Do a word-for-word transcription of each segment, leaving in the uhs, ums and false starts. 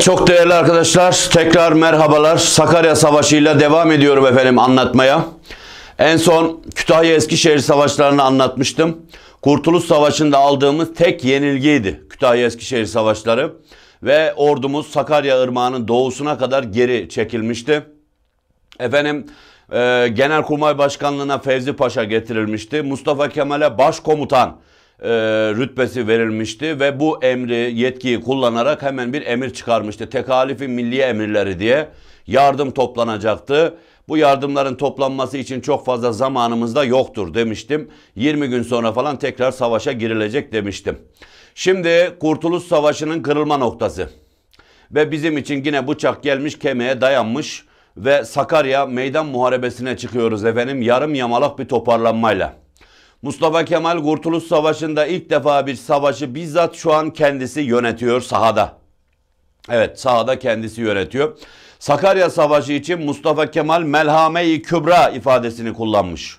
Evet, çok değerli arkadaşlar, tekrar merhabalar. Sakarya Savaşı ile devam ediyorum efendim anlatmaya. En son Kütahya Eskişehir Savaşlarını anlatmıştım. Kurtuluş Savaşı'nda aldığımız tek yenilgiydi Kütahya Eskişehir Savaşları. Ve ordumuz Sakarya Irmağı'nın doğusuna kadar geri çekilmişti. Efendim e, Genelkurmay Başkanlığı'na Fevzi Paşa getirilmişti. Mustafa Kemal'e başkomutan e, rütbesi verilmişti. Ve bu emri, yetkiyi kullanarak hemen bir emir çıkarmıştı. Tekalifi milli emirleri diye yardım toplanacaktı. Bu yardımların toplanması için çok fazla zamanımız da yoktur demiştim. yirmi gün sonra falan tekrar savaşa girilecek demiştim. Şimdi Kurtuluş Savaşı'nın kırılma noktası ve bizim için yine bıçak gelmiş kemiğe dayanmış ve Sakarya Meydan Muharebesi'ne çıkıyoruz efendim, yarım yamalak bir toparlanmayla. Mustafa Kemal Kurtuluş Savaşı'nda ilk defa bir savaşı bizzat şu an kendisi yönetiyor sahada. Evet, sahada kendisi yönetiyor. Sakarya Savaşı için Mustafa Kemal Melhame-i Kübra ifadesini kullanmış.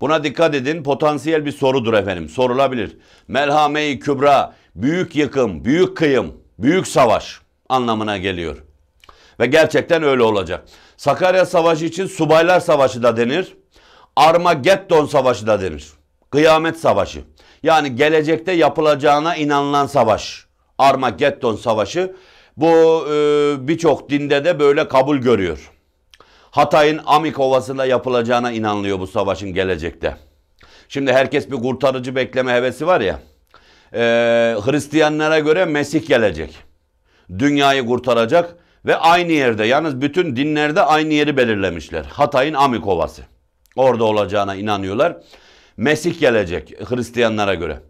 Buna dikkat edin, potansiyel bir sorudur efendim, sorulabilir. Melhame-i Kübra, büyük yıkım, büyük kıyım, büyük savaş anlamına geliyor. Ve gerçekten öyle olacak. Sakarya Savaşı için Subaylar Savaşı da denir. Armageddon Savaşı da denir. Kıyamet Savaşı. Yani gelecekte yapılacağına inanılan savaş. Armageddon Savaşı. Bu e, birçok dinde de böyle kabul görüyor. Hatay'ın Amik Ovası'nda yapılacağına inanılıyor bu savaşın gelecekte. Şimdi herkes bir kurtarıcı bekleme hevesi var ya. E, Hristiyanlara göre Mesih gelecek. Dünyayı kurtaracak ve aynı yerde, yalnız bütün dinlerde aynı yeri belirlemişler. Hatay'ın Amik Ovası. Orada olacağına inanıyorlar. Mesih gelecek Hristiyanlara göre.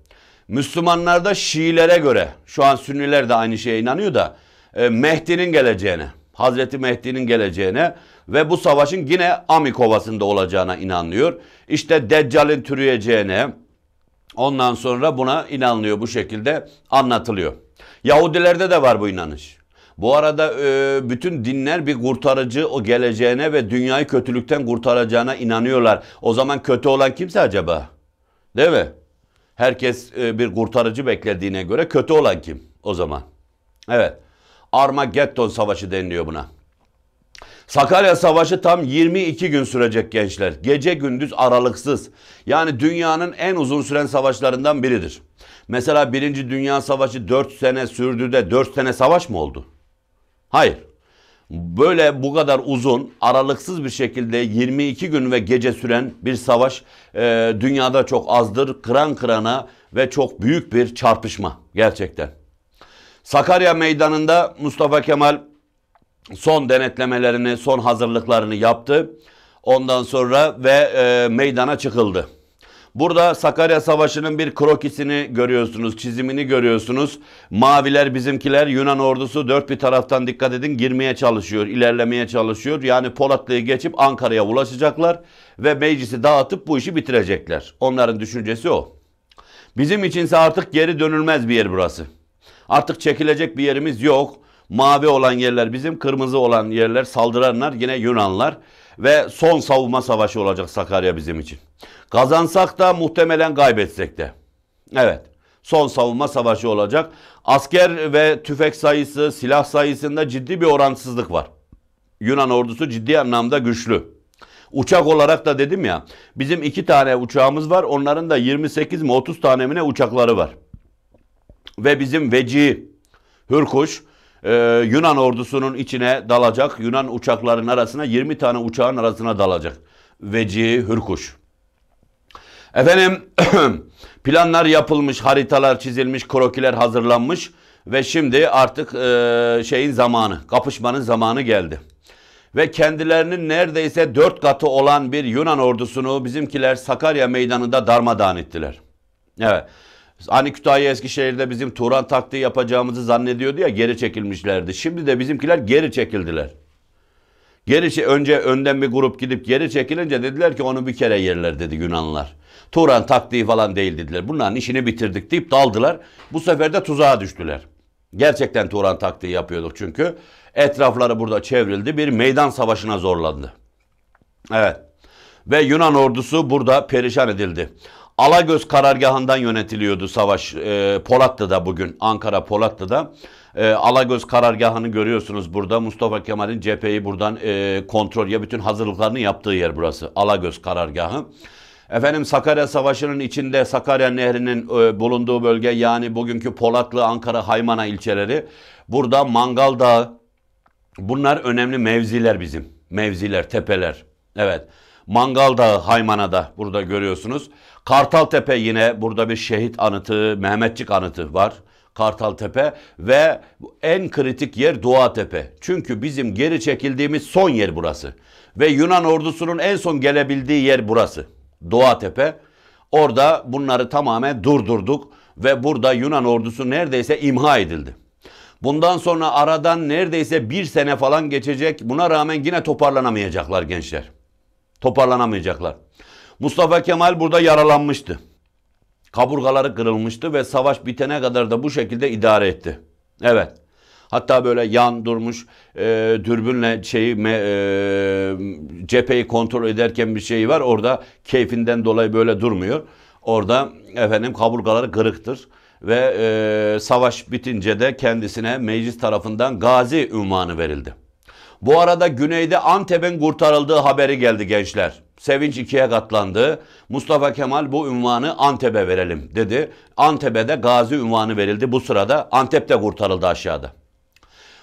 Müslümanlarda Şiilere göre, şu an Sünniler de aynı şeye inanıyor da, e, Mehdi'nin geleceğine, Hazreti Mehdi'nin geleceğine ve bu savaşın yine Amik Ovası'nda olacağına inanılıyor. İşte Deccal'in türüyeceğine, ondan sonra buna inanılıyor, bu şekilde anlatılıyor. Yahudilerde de var bu inanış. Bu arada e, bütün dinler bir kurtarıcı o geleceğine ve dünyayı kötülükten kurtaracağına inanıyorlar. O zaman kötü olan kimse acaba? Değil mi? Herkes bir kurtarıcı beklediğine göre kötü olan kim o zaman? Evet. Armageddon Savaşı deniliyor buna. Sakarya Savaşı tam yirmi iki gün sürecek gençler. Gece gündüz aralıksız. Yani dünyanın en uzun süren savaşlarından biridir. Mesela birinci. Dünya Savaşı dört sene sürdü de dört sene savaş mı oldu? Hayır. Böyle bu kadar uzun, aralıksız bir şekilde yirmi iki gün ve gece süren bir savaş e, dünyada çok azdır. Kıran kırana ve çok büyük bir çarpışma gerçekten. Sakarya Meydanı'nda Mustafa Kemal son denetlemelerini, son hazırlıklarını yaptı. Ondan sonra ve e, meydana çıkıldı. Burada Sakarya Savaşı'nın bir krokisini görüyorsunuz, çizimini görüyorsunuz. Maviler bizimkiler, Yunan ordusu dört bir taraftan dikkat edin girmeye çalışıyor, ilerlemeye çalışıyor. Yani Polatlı'yı geçip Ankara'ya ulaşacaklar ve meclisi dağıtıp bu işi bitirecekler. Onların düşüncesi o. Bizim içinse artık geri dönülmez bir yer burası. Artık çekilecek bir yerimiz yok. Mavi olan yerler bizim, kırmızı olan yerler, saldıranlar yine Yunanlar. Ve son savunma savaşı olacak Sakarya bizim için. Kazansak da muhtemelen kaybetsek de. Evet, son savunma savaşı olacak. Asker ve tüfek sayısı, silah sayısında ciddi bir oransızlık var. Yunan ordusu ciddi anlamda güçlü. Uçak olarak da dedim ya, bizim iki tane uçağımız var. Onların da yirmi sekiz mi otuz tane mi ne uçakları var. Ve bizim Veci, Hürkuş, Ee, Yunan ordusunun içine dalacak. Yunan uçakların arasına, yirmi tane uçağın arasına dalacak. Veci, Hürkuş. Efendim planlar yapılmış, haritalar çizilmiş, krokiler hazırlanmış ve şimdi artık e, şeyin zamanı, kapışmanın zamanı geldi. Ve kendilerinin neredeyse dört katı olan bir Yunan ordusunu bizimkiler Sakarya Meydanı'nda darmadağın ettiler. Evet. Hani Kütahya Eskişehir'de bizim Turan taktiği yapacağımızı zannediyordu ya, geri çekilmişlerdi. Şimdi de bizimkiler geri çekildiler. Geri, önce önden bir grup gidip geri çekilince dediler ki onu bir kere yerler dedi Yunanlılar. Turan taktiği falan değil dediler. Bunların işini bitirdik deyip daldılar. Bu sefer de tuzağa düştüler. Gerçekten Turan taktiği yapıyorduk çünkü. Etrafları burada çevrildi. Bir meydan savaşına zorlandı. Evet. Ve Yunan ordusu burada perişan edildi. Alagöz karargahından yönetiliyordu savaş. E, Polatlı'da bugün, Ankara Polatlı'da. E, Alagöz karargahını görüyorsunuz burada. Mustafa Kemal'in cepheyi buradan e, kontrol ya bütün hazırlıklarını yaptığı yer burası. Alagöz karargahı. Efendim Sakarya Savaşı'nın içinde Sakarya Nehri'nin e, bulunduğu bölge, yani bugünkü Polatlı, Ankara, Haymana ilçeleri. Burada Mangal Dağı. Bunlar önemli mevziler bizim. Mevziler, tepeler. Evet. Mangal Dağı Haymana'da burada görüyorsunuz. Kartaltepe, yine burada bir şehit anıtı, Mehmetçik anıtı var. Kartaltepe ve en kritik yer Doğatepe. Çünkü bizim geri çekildiğimiz son yer burası. Ve Yunan ordusunun en son gelebildiği yer burası. Doğatepe. Orada bunları tamamen durdurduk ve burada Yunan ordusu neredeyse imha edildi. Bundan sonra aradan neredeyse bir sene falan geçecek. Buna rağmen yine toparlanamayacaklar gençler. Toparlanamayacaklar. Mustafa Kemal burada yaralanmıştı. Kaburgaları kırılmıştı ve savaş bitene kadar da bu şekilde idare etti. Evet. Hatta böyle yan durmuş e, dürbünle şeyi, me, e, cepheyi kontrol ederken bir şey var. Orada keyfinden dolayı böyle durmuyor. Orada efendim kaburgaları kırıktır. Ve e, savaş bitince de kendisine meclis tarafından gazi unvanı verildi. Bu arada güneyde Antep'in kurtarıldığı haberi geldi gençler. Sevinç ikiye katlandı. Mustafa Kemal bu unvanı Antep'e verelim dedi. Antep'e de gazi unvanı verildi. Bu sırada Antep'te kurtarıldı aşağıda.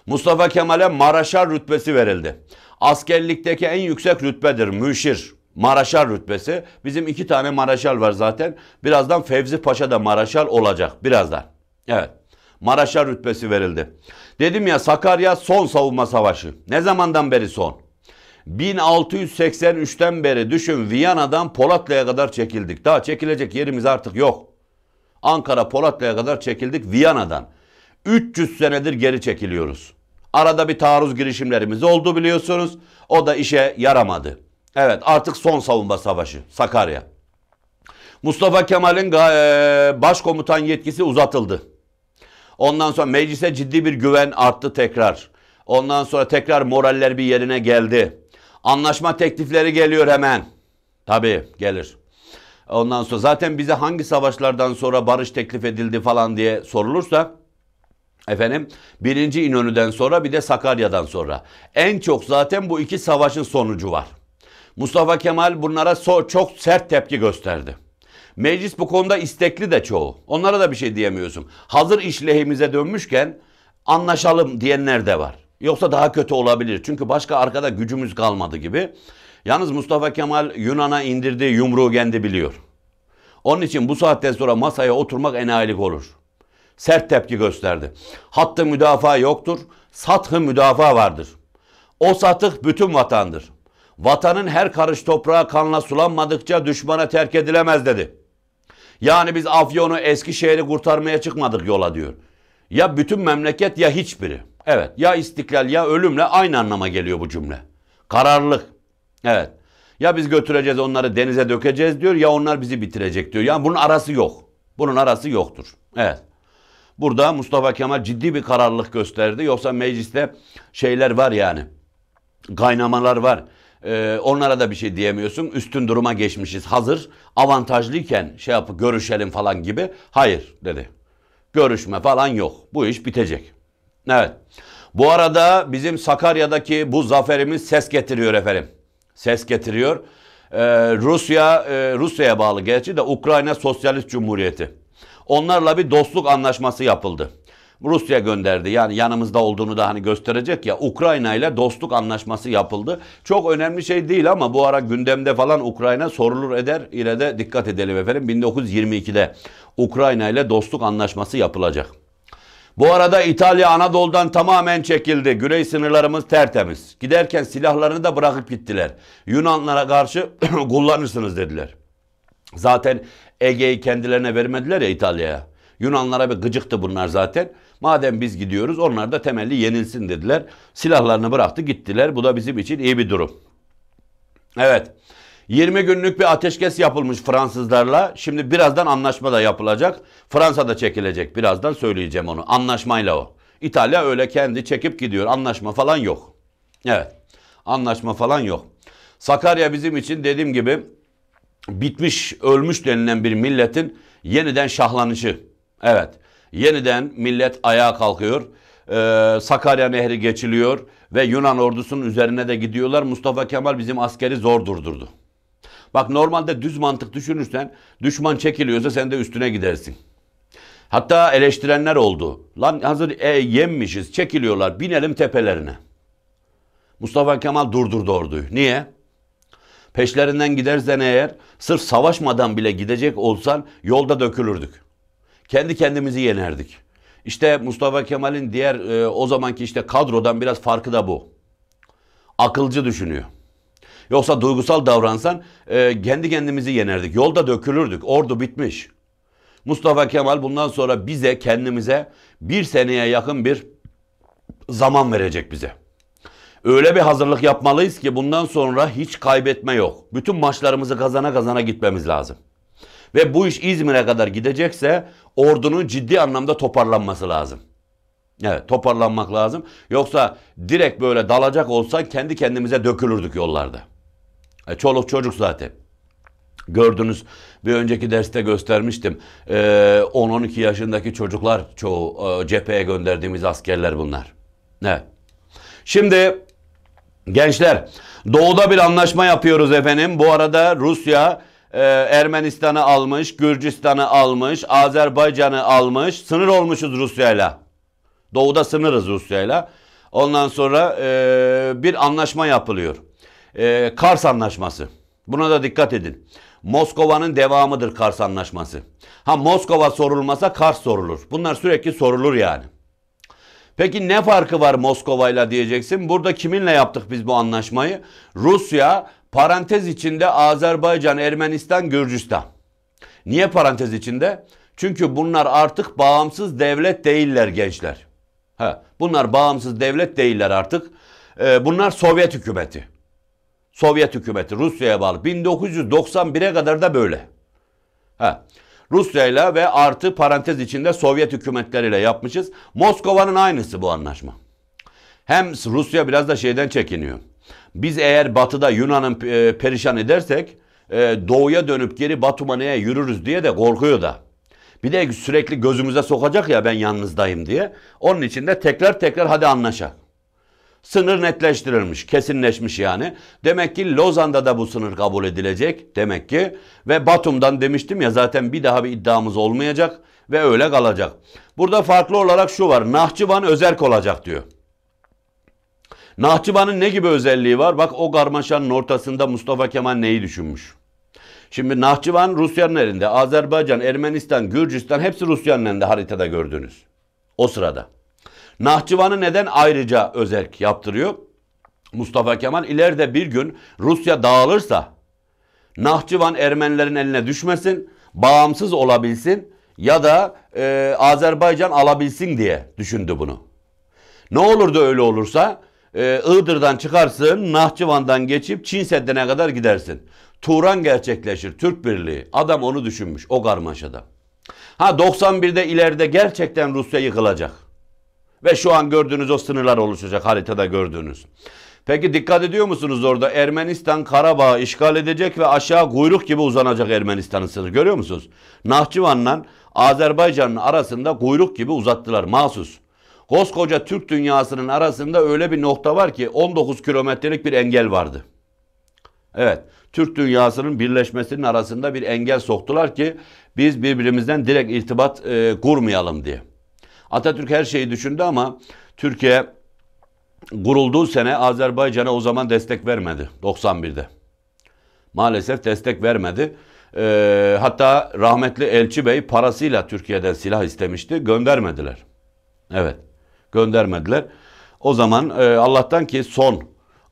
Mustafa Kemal'e Mareşal rütbesi verildi. Askerlikteki en yüksek rütbedir müşir. Mareşal rütbesi. Bizim iki tane Mareşal var zaten. Birazdan Fevzi Paşa da Mareşal olacak. Birazdan. Evet. Mareşal rütbesi verildi. Dedim ya, Sakarya son savunma savaşı. Ne zamandan beri son? bin altı yüz seksen üç'ten beri düşün, Viyana'dan Polatlı'ya kadar çekildik. Daha çekilecek yerimiz artık yok. Ankara Polatlı'ya kadar çekildik Viyana'dan. üç yüz senedir geri çekiliyoruz. Arada bir taarruz girişimlerimiz oldu biliyorsunuz. O da işe yaramadı. Evet, artık son savunma savaşı Sakarya. Mustafa Kemal'in başkomutan yetkisi uzatıldı. Ondan sonra meclise ciddi bir güven arttı tekrar. Ondan sonra tekrar moraller bir yerine geldi. Anlaşma teklifleri geliyor hemen. Tabii gelir. Ondan sonra zaten bize hangi savaşlardan sonra barış teklif edildi falan diye sorulursa, efendim birinci İnönü'den sonra bir de Sakarya'dan sonra. En çok zaten bu iki savaşın sonucu var. Mustafa Kemal bunlara so çok sert tepki gösterdi. Meclis bu konuda istekli de çoğu. Onlara da bir şey diyemiyorsun. Hazır iş lehimize dönmüşken anlaşalım diyenler de var. Yoksa daha kötü olabilir. Çünkü başka arkada gücümüz kalmadı gibi. Yalnız Mustafa Kemal Yunan'a indirdiği yumruğu kendi biliyor. Onun için bu saatten sonra masaya oturmak enayilik olur. Sert tepki gösterdi. Hattı müdafaa yoktur. Sathı müdafaa vardır. O satık bütün vatandır. Vatanın her karış toprağı kanla sulanmadıkça düşmana terk edilemez dedi. Yani biz Afyon'u, Eskişehir'i kurtarmaya çıkmadık yola diyor. Ya bütün memleket ya hiçbiri. Evet, ya istiklal ya ölümle aynı anlama geliyor bu cümle. Kararlılık. Evet. Ya biz götüreceğiz onları, denize dökeceğiz diyor, ya onlar bizi bitirecek diyor. Yani bunun arası yok. Bunun arası yoktur. Evet. Burada Mustafa Kemal ciddi bir kararlılık gösterdi. Yoksa mecliste şeyler var yani. Kaynamalar var. Ee, onlara da bir şey diyemiyorsun. Üstün duruma geçmişiz. Hazır avantajlıyken şey yapıp görüşelim falan gibi. Hayır dedi. Görüşme falan yok. Bu iş bitecek. Evet. Bu arada bizim Sakarya'daki bu zaferimiz ses getiriyor efendim. Ses getiriyor. Ee, Rusya, e, Rusya'ya bağlı gerçi de Ukrayna Sosyalist Cumhuriyeti. Onlarla bir dostluk anlaşması yapıldı. Rusya gönderdi, yani yanımızda olduğunu da hani gösterecek ya. Ukrayna ile dostluk anlaşması yapıldı. Çok önemli şey değil ama bu ara gündemde falan Ukrayna sorulur eder. Yine de dikkat edelim efendim. bin dokuz yüz yirmi iki'de Ukrayna ile dostluk anlaşması yapılacak. Bu arada İtalya Anadolu'dan tamamen çekildi. Güney sınırlarımız tertemiz. Giderken silahlarını da bırakıp gittiler. Yunanlara karşı kullanırsınız dediler. Zaten Ege'yi kendilerine vermediler ya İtalya'ya. Yunanlara bir gıcıktı bunlar zaten. Madem biz gidiyoruz onlar da temelli yenilsin dediler. Silahlarını bıraktı gittiler. Bu da bizim için iyi bir durum. Evet. yirmi günlük bir ateşkes yapılmış Fransızlarla. Şimdi birazdan anlaşma da yapılacak. Fransa da çekilecek. Birazdan söyleyeceğim onu. Anlaşmayla o. İtalya öyle kendi çekip gidiyor. Anlaşma falan yok. Evet. Anlaşma falan yok. Sakarya bizim için dediğim gibi bitmiş, ölmüş denilen bir milletin yeniden şahlanışı. Evet, yeniden millet ayağa kalkıyor. Ee, Sakarya Nehri geçiliyor ve Yunan ordusunun üzerine de gidiyorlar. Mustafa Kemal bizim askeri zor durdurdu. Bak, normalde düz mantık düşünürsen düşman çekiliyorsa sen de üstüne gidersin. Hatta eleştirenler oldu. Lan hazır e, yenmişiz, çekiliyorlar, binelim tepelerine. Mustafa Kemal durdurdu orduyu. Niye? Peşlerinden gidersen eğer, sırf savaşmadan bile gidecek olsan yolda dökülürdük. Kendi kendimizi yenerdik. İşte Mustafa Kemal'in diğer e, o zamanki işte kadrodan biraz farkı da bu. Akılcı düşünüyor. Yoksa duygusal davransan e, kendi kendimizi yenerdik. Yolda dökülürdük. Ordu bitmiş. Mustafa Kemal bundan sonra bize, kendimize bir seneye yakın bir zaman verecek bize. Öyle bir hazırlık yapmalıyız ki bundan sonra hiç kaybetme yok. Bütün maçlarımızı kazana kazana gitmemiz lazım. Ve bu iş İzmir'e kadar gidecekse ordunun ciddi anlamda toparlanması lazım. Evet, toparlanmak lazım. Yoksa direkt böyle dalacak olsak kendi kendimize dökülürdük yollarda. E, çoluk çocuk zaten. Gördünüz, bir önceki derste göstermiştim. E, on on iki yaşındaki çocuklar çoğu, e, cepheye gönderdiğimiz askerler bunlar. Evet. Şimdi gençler, doğuda bir anlaşma yapıyoruz efendim. Bu arada Rusya Ee, Ermenistan'ı almış, Gürcistan'ı almış, Azerbaycan'ı almış. Sınır olmuşuz Rusya'yla. Doğuda sınırız Rusya'yla. Ondan sonra e, bir anlaşma yapılıyor. E, Kars Anlaşması. Buna da dikkat edin. Moskova'nın devamıdır Kars Anlaşması. Ha, Moskova sorulmasa Kars sorulur. Bunlar sürekli sorulur yani. Peki ne farkı var Moskova'yla diyeceksin. Burada kiminle yaptık biz bu anlaşmayı? Rusya, parantez içinde Azerbaycan, Ermenistan, Gürcistan. Niye parantez içinde? Çünkü bunlar artık bağımsız devlet değiller gençler. Ha, bunlar bağımsız devlet değiller artık. Ee, bunlar Sovyet hükümeti. Sovyet hükümeti Rusya'ya bağlı. bin dokuz yüz doksan bire kadar da böyle. Ha, Rusya'yla ve artı parantez içinde Sovyet hükümetleriyle yapmışız. Moskova'nın aynısı bu anlaşma. Hem Rusya biraz da şeyden çekiniyor. Biz eğer batıda Yunan'ı perişan edersek doğuya dönüp geri Batuman'a yürürüz diye de korkuyor da. Bir de sürekli gözümüze sokacak ya ben yalnızdayım diye. Onun için de tekrar tekrar hadi anlaşak. Sınır netleştirilmiş, kesinleşmiş yani. Demek ki Lozan'da da bu sınır kabul edilecek demek ki. Ve Batum'dan demiştim ya zaten bir daha bir iddiamız olmayacak ve öyle kalacak. Burada farklı olarak şu var: Nahçıvan özerk olacak diyor. Nahçıvan'ın ne gibi özelliği var? Bak, o karmaşanın ortasında Mustafa Kemal neyi düşünmüş? Şimdi Nahçıvan Rusya'nın elinde. Azerbaycan, Ermenistan, Gürcistan hepsi Rusya'nın elinde, haritada gördünüz. O sırada. Nahçıvan'ı neden ayrıca özerk yaptırıyor Mustafa Kemal? İleride bir gün Rusya dağılırsa Nahçıvan Ermenilerin eline düşmesin, bağımsız olabilsin ya da e, Azerbaycan alabilsin diye düşündü bunu. Ne olurdu öyle olursa? Ee, Iğdır'dan çıkarsın, Nahçıvan'dan geçip Çin Seddi'ne kadar gidersin. Turan gerçekleşir, Türk Birliği. Adam onu düşünmüş o karmaşada. Ha, doksan birde ileride gerçekten Rusya yıkılacak. Ve şu an gördüğünüz o sınırlar oluşacak, haritada gördüğünüz. Peki dikkat ediyor musunuz orada? Ermenistan Karabağ'ı işgal edecek ve aşağı kuyruk gibi uzanacak Ermenistan'ın sınırı. Görüyor musunuz? Nahçıvan'la Azerbaycan'ın arasında kuyruk gibi uzattılar mahsus. Koskoca Türk dünyasının arasında öyle bir nokta var ki on dokuz kilometrelik bir engel vardı. Evet, Türk dünyasının birleşmesinin arasında bir engel soktular ki biz birbirimizden direkt irtibat e, kurmayalım diye. Atatürk her şeyi düşündü ama Türkiye kurulduğu sene Azerbaycan'a o zaman destek vermedi doksan birde. Maalesef destek vermedi. E, hatta rahmetli Elçi Bey parasıyla Türkiye'den silah istemişti, göndermediler. Evet. Göndermediler. O zaman e, Allah'tan ki son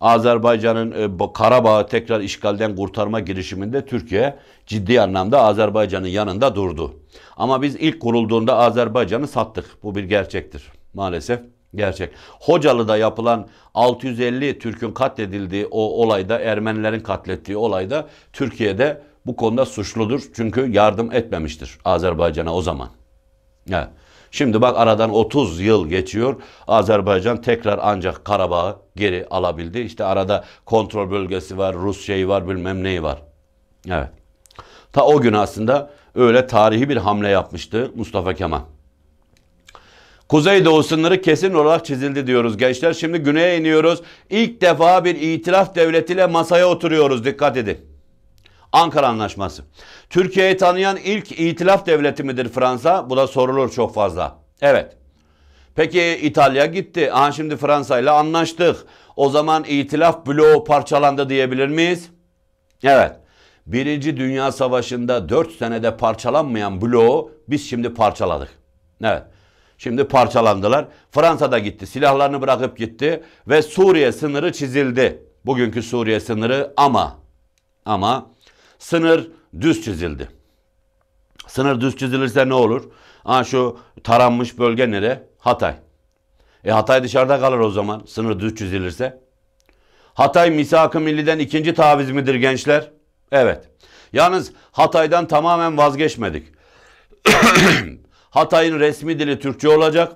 Azerbaycan'ın e, Karabağ'ı tekrar işgalden kurtarma girişiminde Türkiye ciddi anlamda Azerbaycan'ın yanında durdu. Ama biz ilk kurulduğunda Azerbaycan'ı sattık. Bu bir gerçektir. Maalesef gerçek. Hocalı'da yapılan altı yüz elli Türk'ün katledildiği o olayda, Ermenilerin katlettiği olayda Türkiye'de bu konuda suçludur. Çünkü yardım etmemiştir Azerbaycan'a o zaman. Evet. Şimdi bak, aradan otuz yıl geçiyor. Azerbaycan tekrar ancak Karabağ'ı geri alabildi. İşte arada kontrol bölgesi var, Rus şeyi var, bilmem neyi var. Evet. Ta o gün aslında öyle tarihi bir hamle yapmıştı Mustafa Kemal. Kuzeydoğu sınırı kesin olarak çizildi diyoruz gençler. Şimdi güneye iniyoruz. İlk defa bir itilaf devletiyle masaya oturuyoruz. Dikkat edin. Ankara Anlaşması. Türkiye'yi tanıyan ilk itilaf devleti midir Fransa? Bu da sorulur çok fazla. Evet. Peki İtalya gitti. Aha şimdi Fransa ile anlaştık. O zaman itilaf bloğu parçalandı diyebilir miyiz? Evet. Birinci Dünya Savaşı'nda dört senede parçalanmayan bloğu biz şimdi parçaladık. Evet. Şimdi parçalandılar. Fransa da gitti. Silahlarını bırakıp gitti. Ve Suriye sınırı çizildi. Bugünkü Suriye sınırı ama ama sınır düz çizildi. Sınır düz çizilirse ne olur? Ha şu taranmış bölge nere? Hatay. E Hatay dışarıda kalır o zaman. Sınır düz çizilirse. Hatay Misak-ı Milli'den ikinci taviz midir gençler? Evet. Yalnız Hatay'dan tamamen vazgeçmedik. Hatay'ın resmi dili Türkçe olacak.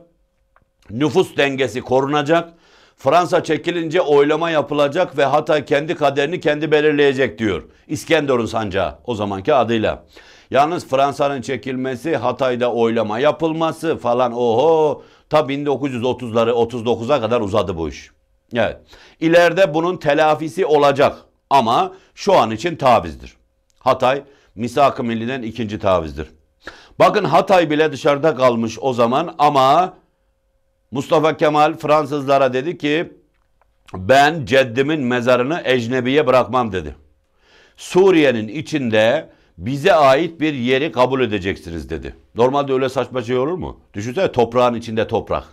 Nüfus dengesi korunacak. Fransa çekilince oylama yapılacak ve Hatay kendi kaderini kendi belirleyecek diyor. İskenderun Sancağı o zamanki adıyla. Yalnız Fransa'nın çekilmesi, Hatay'da oylama yapılması falan oho ta bin dokuz yüz otuzları otuz dokuza kadar uzadı bu iş. Evet. İleride bunun telafisi olacak ama şu an için tavizdir. Hatay Misak-ı Milli'den ikinci tavizdir. Bakın Hatay bile dışarıda kalmış o zaman ama Mustafa Kemal Fransızlara dedi ki ben ceddimin mezarını ecnebiye bırakmam dedi. Suriye'nin içinde bize ait bir yeri kabul edeceksiniz dedi. Normalde öyle saçma şey olur mu? Düşünsene toprağın içinde toprak.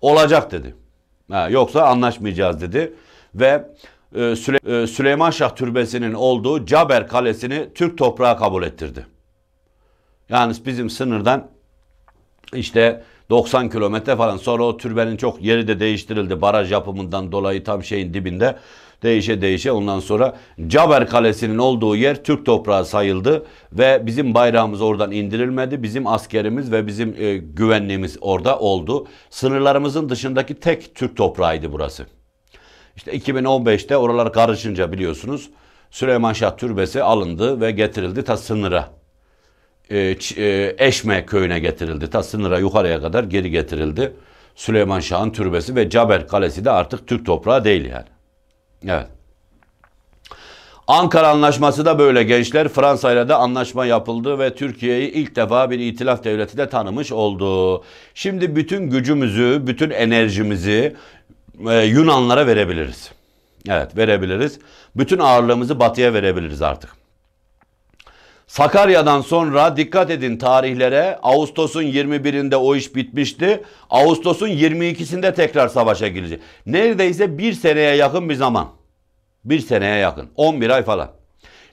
Olacak dedi. Ha, yoksa anlaşmayacağız dedi. Ve e, Süle e, Süleyman Şah Türbesi'nin olduğu Caber Kalesi'ni Türk toprağı kabul ettirdi. Yalnız bizim sınırdan işte doksan kilometre falan sonra o türbenin çok yeri de değiştirildi. Baraj yapımından dolayı tam şeyin dibinde değişe değişe ondan sonra Caber Kalesi'nin olduğu yer Türk toprağı sayıldı. Ve bizim bayrağımız oradan indirilmedi. Bizim askerimiz ve bizim e, güvenliğimiz orada oldu. Sınırlarımızın dışındaki tek Türk toprağıydı burası. İşte iki bin on beşte oralar karışınca biliyorsunuz Süleyman Şah Türbesi alındı ve getirildi ta sınıra. Eşme köyüne getirildi. Ta sınıra yukarıya kadar geri getirildi. Süleyman Şah'ın türbesi ve Caber Kalesi de artık Türk toprağı değil yani. Evet. Ankara Anlaşması da böyle gençler. Fransa ile de anlaşma yapıldı ve Türkiye'yi ilk defa bir itilaf devleti de tanımış oldu. Şimdi bütün gücümüzü, bütün enerjimizi e, Yunanlara verebiliriz. Evet, verebiliriz. Bütün ağırlığımızı batıya verebiliriz artık. Sakarya'dan sonra dikkat edin tarihlere. Ağustos'un yirmi birinde o iş bitmişti. Ağustos'un yirmi ikisinde tekrar savaşa girecek. Neredeyse bir seneye yakın bir zaman. Bir seneye yakın. on bir ay falan.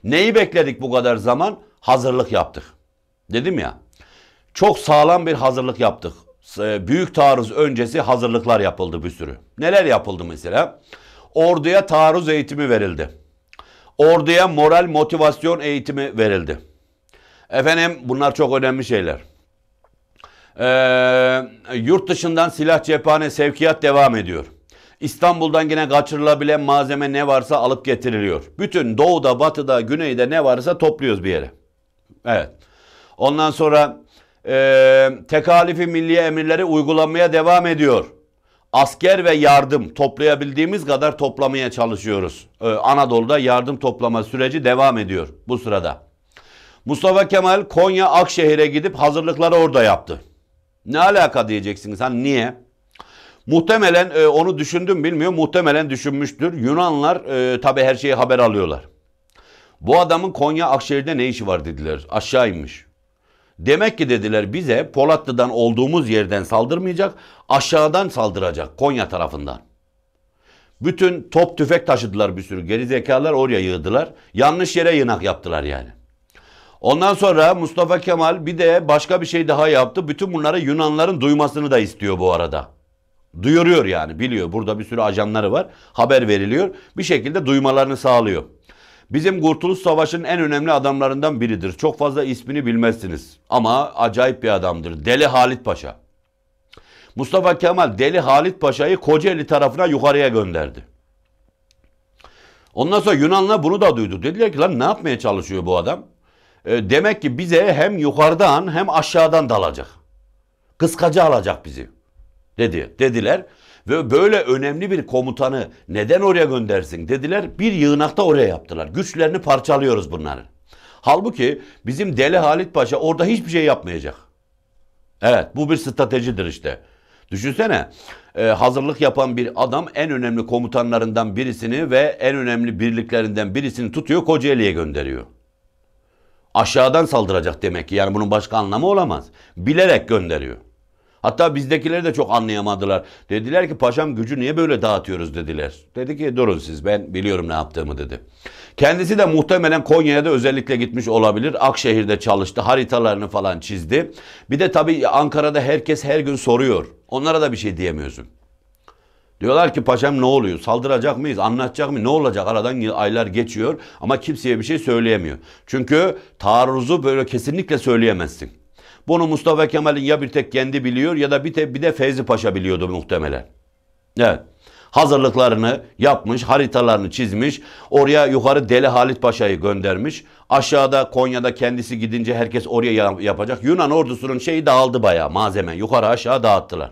Neyi bekledik bu kadar zaman? Hazırlık yaptık. Dedim ya. Çok sağlam bir hazırlık yaptık. Büyük taarruz öncesi hazırlıklar yapıldı bir sürü. Neler yapıldı mesela? Orduya taarruz eğitimi verildi. Orduya moral motivasyon eğitimi verildi. Efendim bunlar çok önemli şeyler. Ee, yurt dışından silah cephane sevkiyat devam ediyor. İstanbul'dan yine kaçırılabilen malzeme ne varsa alıp getiriliyor. Bütün doğuda, batıda, güneyde ne varsa topluyoruz bir yere. Evet. Ondan sonra e, tekalifi milli emirleri uygulanmaya devam ediyor. Asker ve yardım toplayabildiğimiz kadar toplamaya çalışıyoruz. Ee, Anadolu'da yardım toplama süreci devam ediyor bu sırada. Mustafa Kemal Konya Akşehir'e gidip hazırlıkları orada yaptı. Ne alaka diyeceksiniz. Hani niye? Muhtemelen e, onu düşündüm bilmiyor. Muhtemelen düşünmüştür. Yunanlar e, tabii her şeyi haber alıyorlar. Bu adamın Konya Akşehir'de ne işi var dediler. Aşağı inmiş. Demek ki dediler bize Polatlı'dan olduğumuz yerden saldırmayacak, aşağıdan saldıracak Konya tarafından. Bütün top tüfek taşıdılar bir sürü gerizekalılar oraya yığdılar. Yanlış yere yığınak yaptılar yani. Ondan sonra Mustafa Kemal bir de başka bir şey daha yaptı. Bütün bunları Yunanların duymasını da istiyor bu arada. Duyuruyor yani biliyor burada bir sürü ajanları var. Haber veriliyor bir şekilde duymalarını sağlıyor. Bizim Kurtuluş Savaşı'nın en önemli adamlarından biridir. Çok fazla ismini bilmezsiniz. Ama acayip bir adamdır. Deli Halit Paşa. Mustafa Kemal Deli Halit Paşa'yı Kocaeli tarafına yukarıya gönderdi. Ondan sonra Yunanlar bunu da duydu. Dediler ki lan ne yapmaya çalışıyor bu adam? E, demek ki bize hem yukarıdan hem aşağıdan dalacak. Kıskacı alacak bizi dedi dediler. Ve böyle önemli bir komutanı neden oraya göndersin dediler. Bir yığınakta oraya yaptılar. Güçlerini parçalıyoruz bunların. Halbuki bizim Deli Halit Paşa orada hiçbir şey yapmayacak. Evet, bu bir stratejidir işte. Düşünsene, hazırlık yapan bir adam en önemli komutanlarından birisini ve en önemli birliklerinden birisini tutuyor, Kocaeli'ye gönderiyor. Aşağıdan saldıracak demek ki. Yani bunun başka anlamı olamaz. Bilerek gönderiyor. Hatta bizdekileri de çok anlayamadılar. Dediler ki paşam gücü niye böyle dağıtıyoruz dediler. Dedi ki durun siz, ben biliyorum ne yaptığımı dedi. Kendisi de muhtemelen Konya'ya da özellikle gitmiş olabilir. Akşehir'de çalıştı, haritalarını falan çizdi. Bir de tabii Ankara'da herkes her gün soruyor. Onlara da bir şey diyemiyorsun. Diyorlar ki paşam ne oluyor? Saldıracak mıyız? Anlatacak mı? Ne olacak? Aradan aylar geçiyor ama kimseye bir şey söyleyemiyor. Çünkü taarruzu böyle kesinlikle söyleyemezsin. Bunu Mustafa Kemal'in ya bir tek kendi biliyor ya da bir, te, bir de Fevzi Paşa biliyordu muhtemelen. Evet. Hazırlıklarını yapmış, haritalarını çizmiş. Oraya yukarı Deli Halit Paşa'yı göndermiş. Aşağıda Konya'da kendisi gidince herkes oraya yapacak. Yunan ordusunun şeyi dağıldı bayağı, malzeme. Yukarı aşağı dağıttılar.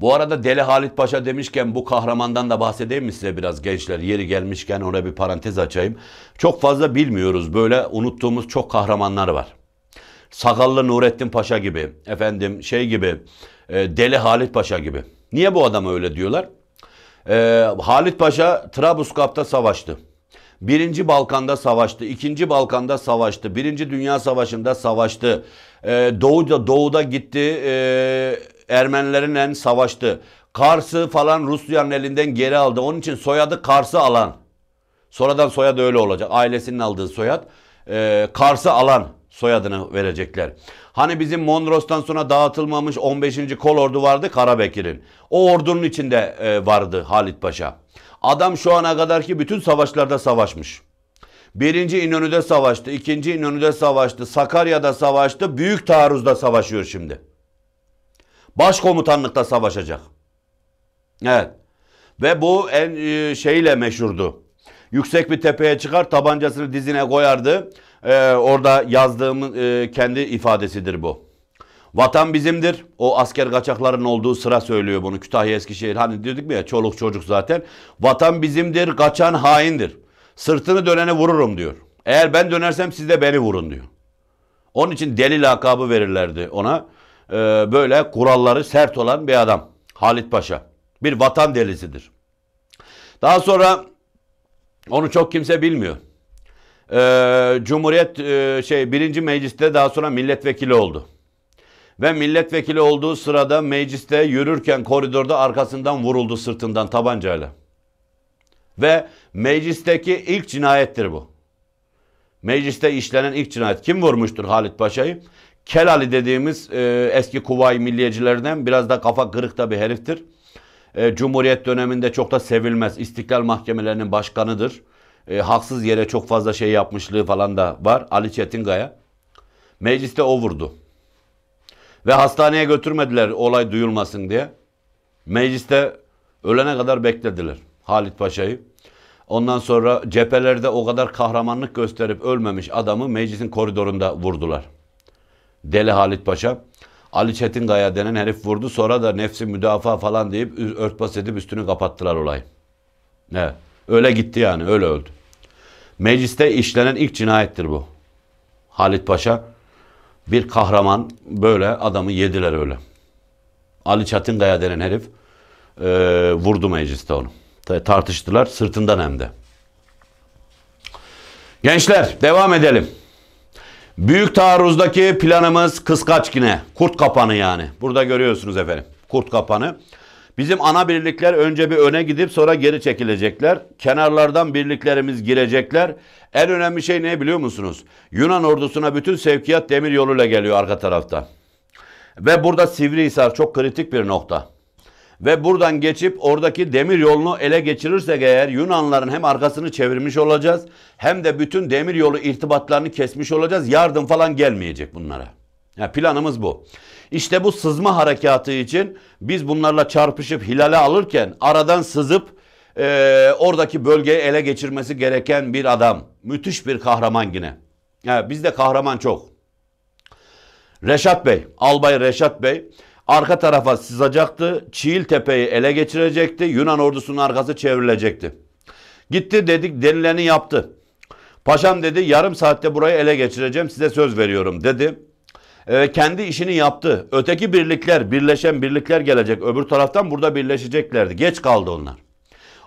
Bu arada Deli Halit Paşa demişken bu kahramandan da bahsedeyim mi size biraz gençler? Yeri gelmişken ona bir parantez açayım. Çok fazla bilmiyoruz, böyle unuttuğumuz çok kahramanlar var. Sakallı Nurettin Paşa gibi, efendim şey gibi, e, Deli Halit Paşa gibi. Niye bu adamı öyle diyorlar? E, Halit Paşa Trablusgarp'ta savaştı. Birinci Balkan'da savaştı, ikinci Balkan'da savaştı, Birinci Dünya Savaşı'nda savaştı. E, doğuda, doğuda gitti, e, Ermenilerle savaştı. Kars'ı falan Rusya'nın elinden geri aldı. Onun için soyadı Kars'ı alan. Sonradan soyadı öyle olacak. Ailesinin aldığı soyad. E, Kars'ı alan soyadını verecekler. Hani bizim Mondros'tan sonra dağıtılmamış on beşinci kolordu vardı Karabekir'in. O ordunun içinde vardı Halit Paşa. Adam şu ana kadarki bütün savaşlarda savaşmış. Birinci İnönü'de savaştı, ikinci İnönü'de savaştı, Sakarya'da savaştı, büyük taarruzda savaşıyor şimdi. Başkomutanlıkta savaşacak. Evet. Ve bu en şeyle meşhurdu. Yüksek bir tepeye çıkar, tabancasını dizine koyardı. Ee, orada yazdığım e, kendi ifadesidir bu. Vatan bizimdir. O asker kaçakların olduğu sıra söylüyor bunu. Kütahya Eskişehir, hani dedik mi ya, çoluk çocuk zaten. Vatan bizimdir, kaçan haindir. Sırtını döneni vururum diyor. Eğer ben dönersem siz de beni vurun diyor. Onun için deli lakabı verirlerdi ona. Ee, böyle kuralları sert olan bir adam. Halit Paşa. Bir vatan delisidir. Daha sonra onu çok kimse bilmiyor. Ee, Cumhuriyet e, şey birinci mecliste daha sonra milletvekili oldu. Ve milletvekili olduğu sırada mecliste yürürken koridorda arkasından vuruldu, sırtından tabancayla. Ve meclisteki ilk cinayettir bu. Mecliste işlenen ilk cinayet. Kim vurmuştur Halit Paşa'yı? Kelali dediğimiz e, eski Kuvayi Milliyecilerden, biraz da kafa kırıkta bir heriftir. E, Cumhuriyet döneminde çok da sevilmez. İstiklal Mahkemelerinin başkanıdır. E, haksız yere çok fazla şey yapmışlığı falan da var. Ali Çetinkaya. Mecliste o vurdu. Ve hastaneye götürmediler olay duyulmasın diye. Mecliste ölene kadar beklediler Halit Paşa'yı. Ondan sonra cephelerde o kadar kahramanlık gösterip ölmemiş adamı meclisin koridorunda vurdular. Deli Halit Paşa. Ali Çetinkaya denen herif vurdu. Sonra da nefsi müdafaa falan deyip örtbas edip üstünü kapattılar olayı. Evet. Öyle gitti yani, öyle öldü. Mecliste işlenen ilk cinayettir bu. Halit Paşa bir kahraman, böyle adamı yediler öyle. Ali Çetinkaya denen herif e, vurdu mecliste onu. Tartıştılar, sırtından hem de. Gençler devam edelim. Büyük taarruzdaki planımız kıskaç yine. Kurt kapanı yani. Burada görüyorsunuz efendim. Kurt kapanı. Bizim ana birlikler önce bir öne gidip sonra geri çekilecekler. Kenarlardan birliklerimiz girecekler. En önemli şey ne biliyor musunuz? Yunan ordusuna bütün sevkiyat demir yoluyla geliyor arka tarafta. Ve burada Sivrihisar çok kritik bir nokta. Ve buradan geçip oradaki demir yolunu ele geçirirsek eğer Yunanların hem arkasını çevirmiş olacağız hem de bütün demir yolu irtibatlarını kesmiş olacağız. Yardım falan gelmeyecek bunlara. Ya planımız bu. İşte bu sızma harekatı için biz bunlarla çarpışıp hilale alırken aradan sızıp e, oradaki bölgeyi ele geçirmesi gereken bir adam. Müthiş bir kahraman yine. Evet, bizde kahraman çok. Reşat Bey, Albay Reşat Bey arka tarafa sızacaktı. Çiğiltepe'yi ele geçirecekti. Yunan ordusunun arkası çevrilecekti. Gitti dedik, denileni yaptı. Paşam dedi, yarım saatte burayı ele geçireceğim, size söz veriyorum dedi. Ee, kendi işini yaptı. Öteki birlikler, birleşen birlikler gelecek. Öbür taraftan burada birleşeceklerdi. Geç kaldı onlar.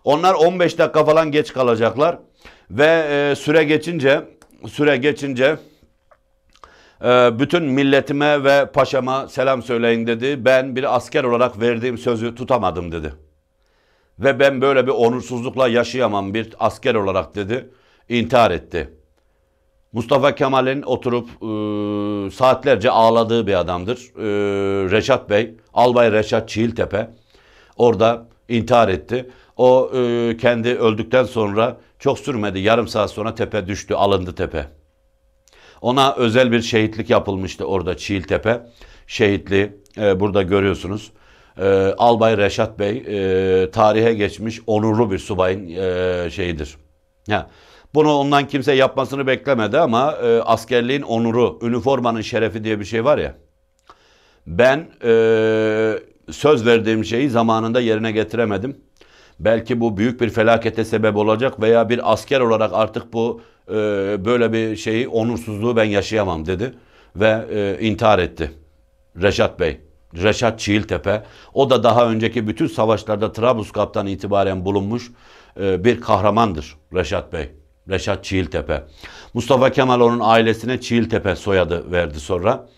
Onlar on beş dakika falan geç kalacaklar. Ve e, süre geçince, süre geçince e, bütün milletime ve paşama selam söyleyin dedi. Ben bir asker olarak verdiğim sözü tutamadım dedi. Ve ben böyle bir onursuzlukla yaşayamam bir asker olarak dedi. İntihar etti. Mustafa Kemal'in oturup e, saatlerce ağladığı bir adamdır. E, Reşat Bey, Albay Reşat Çiğiltepe orada intihar etti. O e, kendi öldükten sonra çok sürmedi. Yarım saat sonra tepe düştü, alındı tepe. Ona özel bir şehitlik yapılmıştı orada Çiğiltepe. Şehitliği e, burada görüyorsunuz. E, Albay Reşat Bey e, tarihe geçmiş onurlu bir subayın e, şeyidir. Ha. Bunu ondan kimse yapmasını beklemedi ama e, askerliğin onuru, üniformanın şerefi diye bir şey var ya. Ben e, söz verdiğim şeyi zamanında yerine getiremedim. Belki bu büyük bir felakete sebep olacak veya bir asker olarak artık bu e, böyle bir şeyi, onursuzluğu ben yaşayamam dedi. Ve e, intihar etti Reşat Bey, Reşat Çiğiltepe. O da daha önceki bütün savaşlarda Trablusgarp'tan itibaren bulunmuş e, bir kahramandır Reşat Bey. Reşat Çiğiltepe. Mustafa Kemal onun ailesine Çiğiltepe soyadı verdi sonra.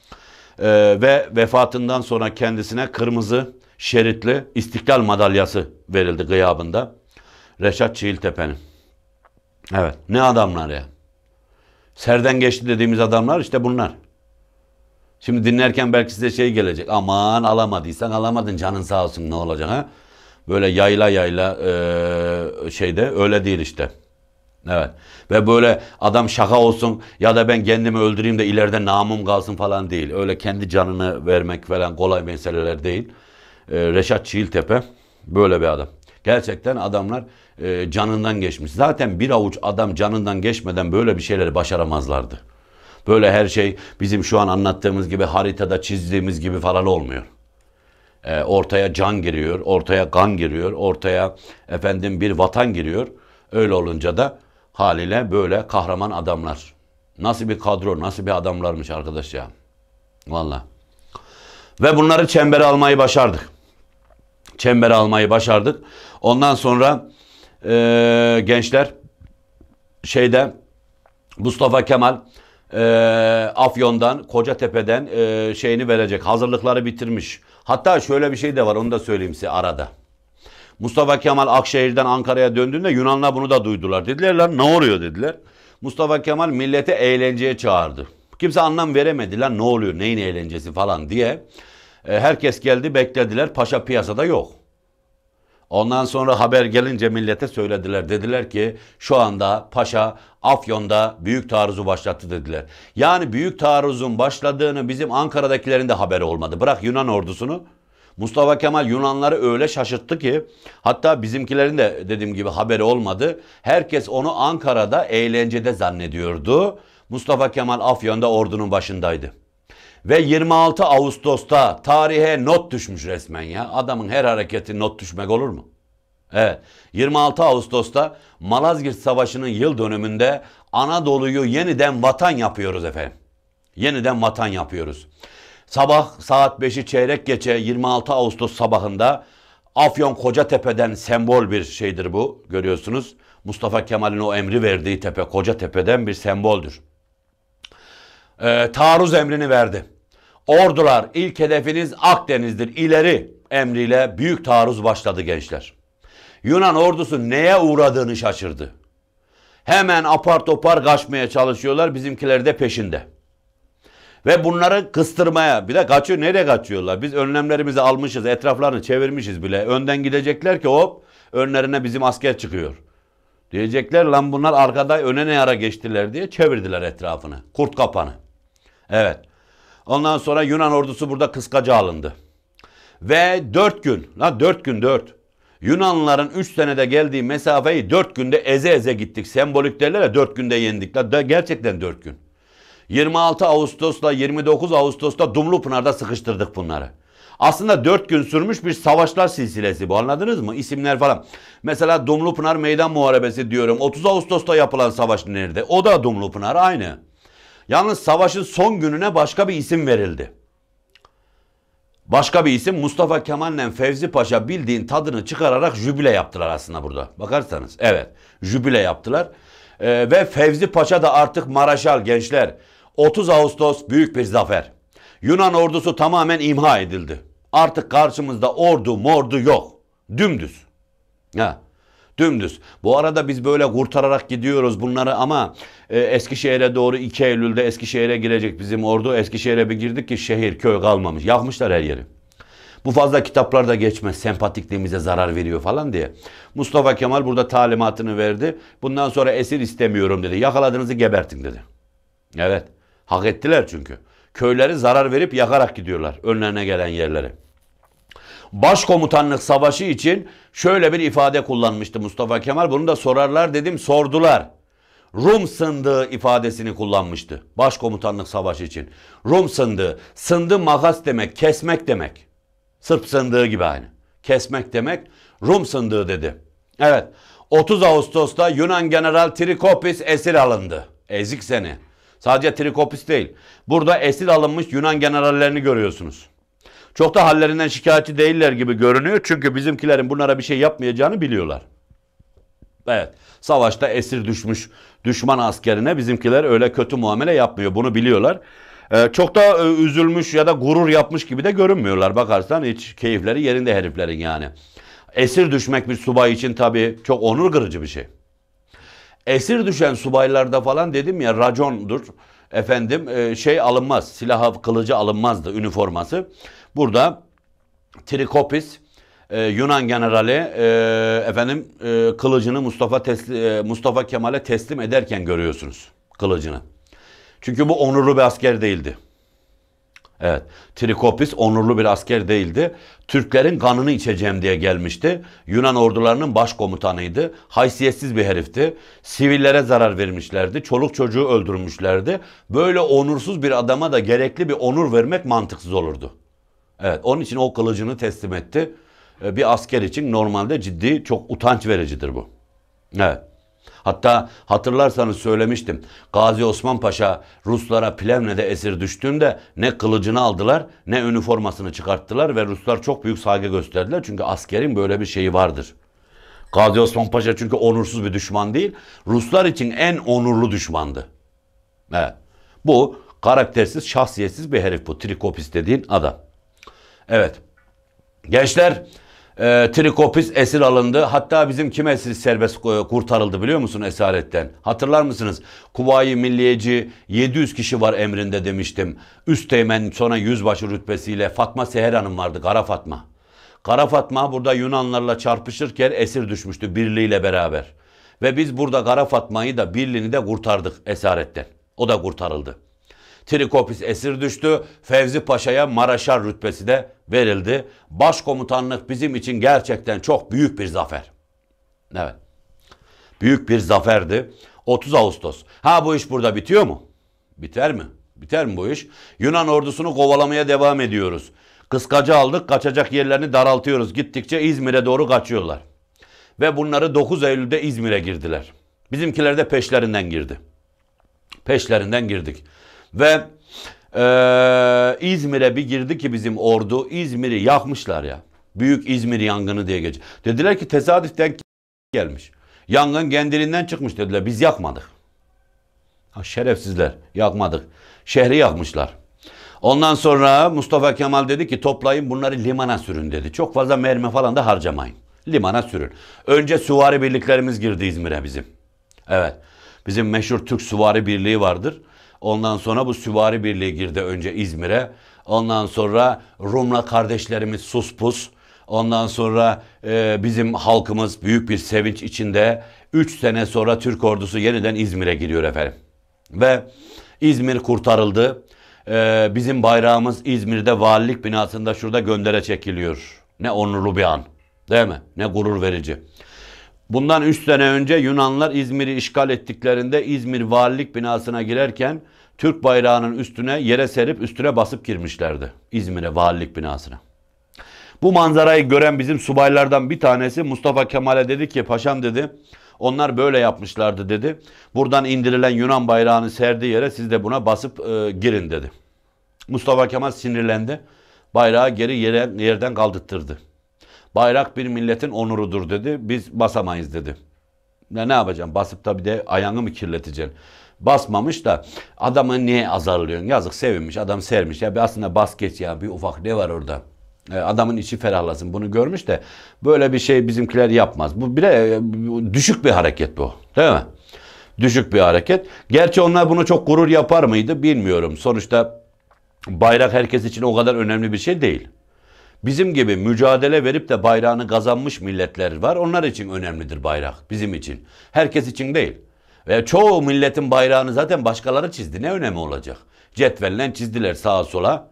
Ee, ve vefatından sonra kendisine kırmızı şeritli İstiklal Madalyası verildi gıyabında. Reşat Çiğiltepe'nin. Evet, ne adamlar ya. Serden geçti dediğimiz adamlar işte bunlar. Şimdi dinlerken belki size şey gelecek. Aman alamadıysan alamadın, canın sağ olsun, ne olacak ha? Böyle yayla yayla e, şeyde öyle değil işte. Evet. Ve böyle adam şaka olsun ya da ben kendimi öldüreyim de ileride namım kalsın falan değil. Öyle kendi canını vermek falan kolay meseleler değil. Ee, Reşat Çiğiltepe böyle bir adam. Gerçekten adamlar e, canından geçmiş. Zaten bir avuç adam canından geçmeden böyle bir şeyleri başaramazlardı. Böyle her şey bizim şu an anlattığımız gibi, haritada çizdiğimiz gibi falan olmuyor. E, ortaya can giriyor, ortaya kan giriyor, ortaya efendim bir vatan giriyor. Öyle olunca da haliyle böyle kahraman adamlar. Nasıl bir kadro, nasıl bir adamlarmış arkadaş ya. Vallahi. Ve bunları çembere almayı başardık. Çembere almayı başardık. Ondan sonra e, gençler şeyde Mustafa Kemal e, Afyon'dan, Kocatepe'den e, şeyini verecek. Hazırlıkları bitirmiş. Hatta şöyle bir şey de var, onu da söyleyeyim size arada. Mustafa Kemal Akşehir'den Ankara'ya döndüğünde Yunanlar bunu da duydular. Dediler lan ne oluyor dediler. Mustafa Kemal millete eğlenceye çağırdı. Kimse anlam veremedi lan ne oluyor, neyin eğlencesi falan diye. E, herkes geldi, beklediler. Paşa piyasada yok. Ondan sonra haber gelince millete söylediler. Dediler ki şu anda paşa Afyon'da büyük taarruzu başlattı dediler. Yani büyük taarruzun başladığını bizim Ankara'dakilerin de haberi olmadı. Bırak Yunan ordusunu. Mustafa Kemal Yunanları öyle şaşırttı ki hatta bizimkilerin de dediğim gibi haberi olmadı. Herkes onu Ankara'da eğlencede zannediyordu. Mustafa Kemal Afyon'da ordunun başındaydı. Ve yirmi altı Ağustos'ta tarihe not düşmüş resmen ya. Adamın her hareketi not düşmek olur mu? Evet, yirmi altı Ağustos'ta Malazgirt Savaşı'nın yıl dönümünde Anadolu'yu yeniden vatan yapıyoruz efendim. Yeniden vatan yapıyoruz. Sabah saat beşi çeyrek geçe yirmi altı Ağustos sabahında Afyon Kocatepe'den sembol bir şeydir bu, görüyorsunuz. Mustafa Kemal'in o emri verdiği tepe Kocatepe'den bir semboldür. Ee, taarruz emrini verdi. Ordular ilk hedefiniz Akdeniz'dir ileri emriyle büyük taarruz başladı gençler. Yunan ordusu neye uğradığını şaşırdı. Hemen apar topar kaçmaya çalışıyorlar, bizimkiler de peşinde. Ve bunları kıstırmaya, bir de kaçıyor, nereye kaçıyorlar? Biz önlemlerimizi almışız, etraflarını çevirmişiz bile. Önden gidecekler ki hop önlerine bizim asker çıkıyor. Diyecekler lan bunlar arkada öne ne ara geçtiler diye çevirdiler etrafını. Kurt kapanı. Evet. Ondan sonra Yunan ordusu burada kıskaca alındı. Ve dört gün, lan dört gün dört. Yunanlıların üç senede geldiği mesafeyi dört günde eze eze gittik. Sembolik derler ya, dört günde yendik. La, gerçekten dört gün. yirmi altı Ağustos'ta yirmi dokuz Ağustos'ta Dumlupınar'da sıkıştırdık bunları. Aslında dört gün sürmüş bir savaşlar silsilesi bu, anladınız mı? İsimler falan. Mesela Dumlupınar Meydan Muharebesi diyorum. otuz Ağustos'ta yapılan savaş nerede? O da Dumlupınar, aynı. Yalnız savaşın son gününe başka bir isim verildi. Başka bir isim. Mustafa Kemal ile Fevzi Paşa bildiğin tadını çıkararak jübile yaptılar aslında burada. Bakarsanız evet, jübile yaptılar. Ee, ve Fevzi Paşa da artık Mareşal, gençler. otuz Ağustos büyük bir zafer. Yunan ordusu tamamen imha edildi. Artık karşımızda ordu mordu yok. Dümdüz. Ha. Dümdüz. Bu arada biz böyle kurtararak gidiyoruz bunları ama e, Eskişehir'e doğru iki Eylül'de Eskişehir'e girecek bizim ordu. Eskişehir'e bir girdik ki şehir köy kalmamış. Yakmışlar her yeri. Bu fazla kitaplarda geçmez. Sempatikliğimize zarar veriyor falan diye. Mustafa Kemal burada talimatını verdi. Bundan sonra esir istemiyorum dedi. Yakaladığınızı gebertin dedi. Evet. Hak ettiler çünkü. Köyleri zarar verip yakarak gidiyorlar. Önlerine gelen yerleri. Başkomutanlık savaşı için şöyle bir ifade kullanmıştı Mustafa Kemal. Bunu da sorarlar dedim. Sordular. Rum sındığı ifadesini kullanmıştı. Başkomutanlık savaşı için. Rum sındığı. Sındı makas demek. Kesmek demek. Sırp sındığı gibi aynı. Kesmek demek. Rum sındığı dedi. Evet. otuz Ağustos'ta Yunan General Trikopis esir alındı. Ezik seni. Sadece Trikopis değil. Burada esir alınmış Yunan generallerini görüyorsunuz. Çok da hallerinden şikayetçi değiller gibi görünüyor. Çünkü bizimkilerin bunlara bir şey yapmayacağını biliyorlar. Evet. Savaşta esir düşmüş düşman askerine bizimkiler öyle kötü muamele yapmıyor. Bunu biliyorlar. Ee, çok da e, üzülmüş ya da gurur yapmış gibi de görünmüyorlar. Bakarsan hiç keyifleri yerinde heriflerin yani. Esir düşmek bir subay için tabii çok onur kırıcı bir şey. Esir düşen subaylarda falan dedim ya racondur. Efendim şey alınmaz. Silahı, kılıcı alınmazdı, üniforması. Burada Trikopis Yunan generali efendim kılıcını Mustafa tesli, Mustafa Kemal'e teslim ederken görüyorsunuz kılıcını. Çünkü bu onurlu bir asker değildi. Evet. Trikopis onurlu bir asker değildi. Türklerin kanını içeceğim diye gelmişti. Yunan ordularının başkomutanıydı. Haysiyetsiz bir herifti. Sivillere zarar vermişlerdi. Çoluk çocuğu öldürmüşlerdi. Böyle onursuz bir adama da gerekli bir onur vermek mantıksız olurdu. Evet. Onun için o kılıcını teslim etti. Bir asker için normalde ciddi, çok utanç vericidir bu. Evet. Hatta hatırlarsanız söylemiştim. Gazi Osman Paşa Ruslara Plevne'de esir düştüğünde ne kılıcını aldılar ne üniformasını çıkarttılar ve Ruslar çok büyük saygı gösterdiler. Çünkü askerin böyle bir şeyi vardır. Gazi Osman Paşa çünkü onursuz bir düşman değil. Ruslar için en onurlu düşmandı. Evet. Bu karaktersiz, şahsiyetsiz bir herif bu. Trikopis dediğin adam. Evet. Gençler... E, Trikopis esir alındı. Hatta bizim kim esir serbest kurtarıldı biliyor musun esaretten? Hatırlar mısınız? Kuvayi Milliyeci yedi yüz kişi var emrinde demiştim. Üsteğmen sonra yüzbaşı rütbesiyle Fatma Seher Hanım vardı. Kara Fatma. Kara Fatma burada Yunanlarla çarpışırken esir düşmüştü birliğiyle beraber. Ve biz burada Kara Fatma'yı da birliğini de kurtardık esaretten. O da kurtarıldı. Trikopis esir düştü. Fevzi Paşa'ya Mareşal rütbesi de verildi. Başkomutanlık bizim için gerçekten çok büyük bir zafer. Evet. Büyük bir zaferdi. otuz Ağustos. Ha bu iş burada bitiyor mu? Biter mi? Biter mi bu iş? Yunan ordusunu kovalamaya devam ediyoruz. Kıskacı aldık. Kaçacak yerlerini daraltıyoruz. Gittikçe İzmir'e doğru kaçıyorlar. Ve bunları dokuz Eylül'de İzmir'e girdiler. Bizimkiler de peşlerinden girdi. Peşlerinden girdik. Ve e, İzmir'e bir girdi ki bizim ordu, İzmir'i yakmışlar ya. Büyük İzmir yangını diye geçiyor. Dediler ki tesadüften gelmiş. Yangın kendiliğinden çıkmış dediler. Biz yakmadık. Ha, şerefsizler, yakmadık. Şehri yakmışlar. Ondan sonra Mustafa Kemal dedi ki toplayın bunları limana sürün dedi. Çok fazla mermi falan da harcamayın. Limana sürün. Önce süvari birliklerimiz girdi İzmir'e bizim. Evet. Bizim meşhur Türk Süvari Birliği vardır. Ondan sonra bu süvari birliği girdi önce İzmir'e. Ondan sonra Rumla kardeşlerimiz Suspus. Ondan sonra e, bizim halkımız büyük bir sevinç içinde. üç sene sonra Türk ordusu yeniden İzmir'e giriyor efendim. Ve İzmir kurtarıldı. E, bizim bayrağımız İzmir'de valilik binasında şurada göndere çekiliyor. Ne onurlu bir an. Değil mi? Ne gurur verici. Bundan üç sene önce Yunanlar İzmir'i işgal ettiklerinde İzmir valilik binasına girerken Türk bayrağının üstüne yere serip üstüne basıp girmişlerdi. İzmir'e, valilik binasına. Bu manzarayı gören bizim subaylardan bir tanesi Mustafa Kemal'e dedi ki, paşam dedi, onlar böyle yapmışlardı dedi. Buradan indirilen Yunan bayrağını serdiği yere siz de buna basıp e, girin dedi. Mustafa Kemal sinirlendi. Bayrağı geri yere, yerden kaldırttırdı. Bayrak bir milletin onurudur dedi. Biz basamayız dedi. Ya ne yapacağım? Basıp da bir de ayağını mı kirleteceksin? Basmamış da adamı niye azarlıyorsun? Yazık, sevinmiş. Adam sermiş. Ya aslında bas geç ya. Bir ufak ne var orada? Adamın içi ferahlasın. Bunu görmüş de böyle bir şey bizimkiler yapmaz. Bu bile düşük bir hareket bu. Değil mi? Düşük bir hareket. Gerçi onlar bunu çok gurur yapar mıydı bilmiyorum. Sonuçta bayrak herkes için o kadar önemli bir şey değil. Bizim gibi mücadele verip de bayrağını kazanmış milletler var. Onlar için önemlidir bayrak. Bizim için. Herkes için değil. Ve çoğu milletin bayrağını zaten başkaları çizdi. Ne önemi olacak? Cetvelle çizdiler sağa sola.